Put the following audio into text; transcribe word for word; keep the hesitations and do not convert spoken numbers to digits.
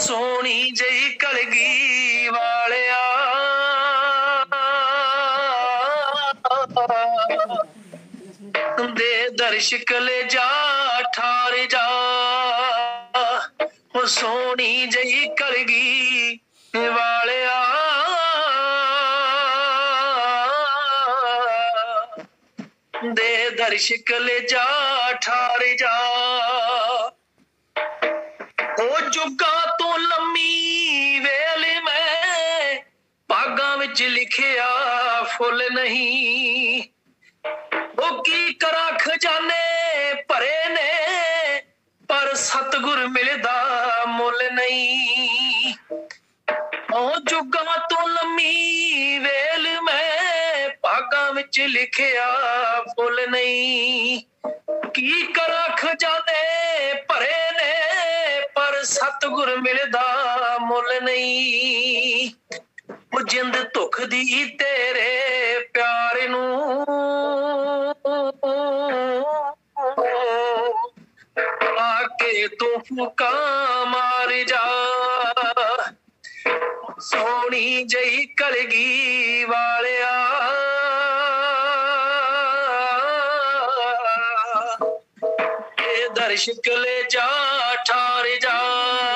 सोनी जई कलगी वालिया दे दर्श कले जा ठार जा सोनी जई कलगी वालिया दे दर्श कले जा ठार जा ओ जुगा तो लम्मी वेल मैं भागा विच लिखिया फुल नहीं ओ की करा खजाने भरे ने पर सतगुर मिलदा मुल नहीं ओ जुगा तो लम्मी वेल मैं भागा विच लिखिया फुल नहीं की करा खजाने भरे ने सतगुर मिलदा मुल नहीं ओ जिंद धुख दी तेरे प्यार नू आके तू फूका मार जा सोनी जई कलगी वालिया दर्श कले जा ठार जा